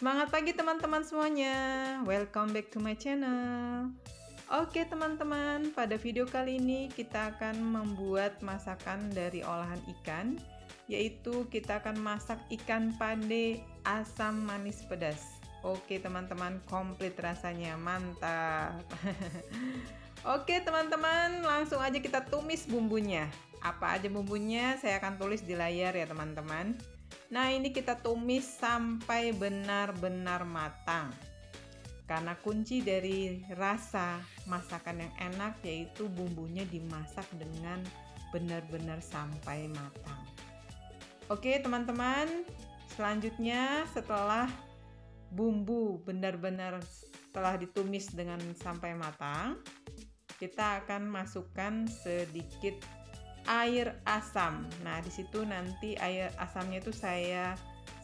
Semangat pagi teman-teman semuanya. Welcome back to my channel. Oke teman-teman, pada video kali ini kita akan membuat masakan dari olahan ikan, yaitu kita akan masak ikan pande asam manis pedas. Oke teman-teman, komplit rasanya, mantap. Oke teman-teman, langsung aja kita tumis bumbunya. Apa aja bumbunya saya akan tulis di layar ya teman-teman. Nah, ini kita tumis sampai benar-benar matang. Karena kunci dari rasa masakan yang enak yaitu bumbunya dimasak dengan benar-benar sampai matang. Oke teman-teman, selanjutnya setelah bumbu benar-benar telah ditumis dengan sampai matang, kita akan masukkan sedikit air asam. Nah, disitu nanti air asamnya itu saya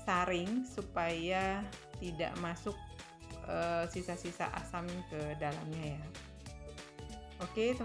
saring supaya tidak masuk sisa-sisa asam ke dalamnya ya. Oke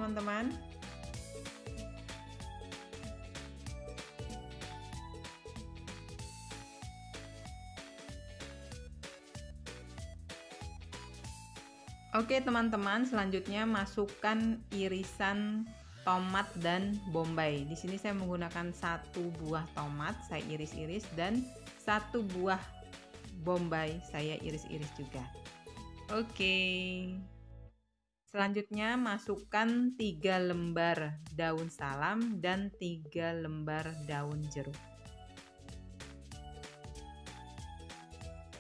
teman-teman, selanjutnya masukkan irisan tomat dan bombay. Di sini saya menggunakan satu buah tomat saya iris-iris dan satu buah bombay saya iris-iris juga. Oke. Selanjutnya masukkan 3 lembar daun salam dan 3 lembar daun jeruk.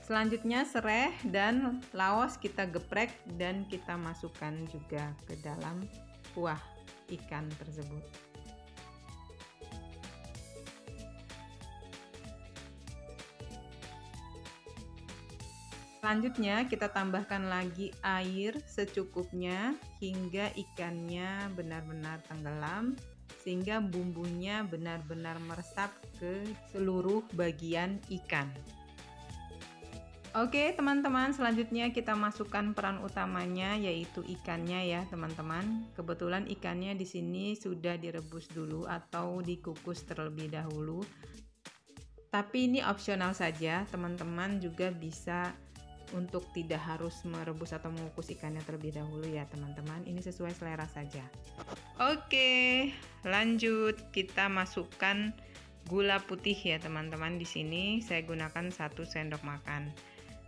Selanjutnya serai dan laos kita geprek dan kita masukkan juga ke dalam kuah ikan tersebut. Selanjutnya kita tambahkan lagi air secukupnya hingga ikannya benar-benar tenggelam, sehingga bumbunya benar-benar meresap ke seluruh bagian ikan. Oke teman-teman, selanjutnya kita masukkan peran utamanya yaitu ikannya ya teman-teman. Kebetulan ikannya di sini sudah direbus dulu atau dikukus terlebih dahulu. Tapi ini opsional saja, teman-teman juga bisa untuk tidak harus merebus atau mengukus ikannya terlebih dahulu ya teman-teman, ini sesuai selera saja. Oke, lanjut kita masukkan gula putih ya teman-teman. Di sini saya gunakan 1 sendok makan.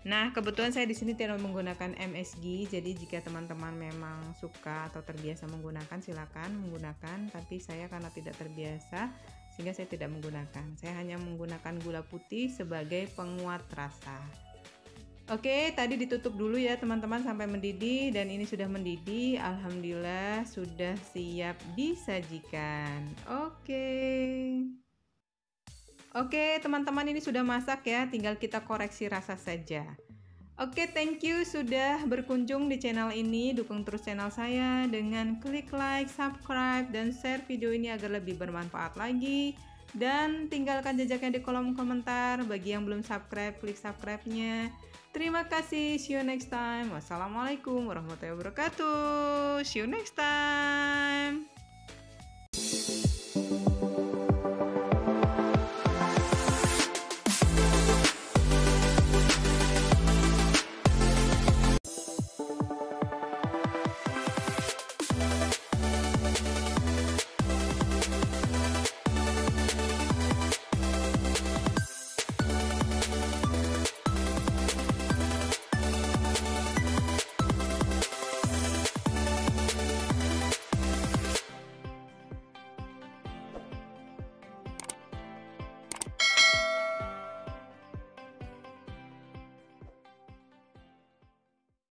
Nah, kebetulan saya di sini tidak menggunakan MSG, jadi jika teman-teman memang suka atau terbiasa menggunakan silakan menggunakan, tapi saya karena tidak terbiasa sehingga saya tidak menggunakan. Saya hanya menggunakan gula putih sebagai penguat rasa. Oke, tadi ditutup dulu ya teman-teman sampai mendidih, dan ini sudah mendidih. Alhamdulillah sudah siap disajikan. Oke teman-teman, ini sudah masak ya, tinggal kita koreksi rasa saja. Oke, thank you sudah berkunjung di channel ini. Dukung terus channel saya dengan klik like, subscribe, dan share video ini agar lebih bermanfaat lagi. Dan tinggalkan jejaknya di kolom komentar. Bagi yang belum subscribe, klik subscribe-nya. Terima kasih, see you next time. Wassalamualaikum warahmatullahi wabarakatuh. See you next time.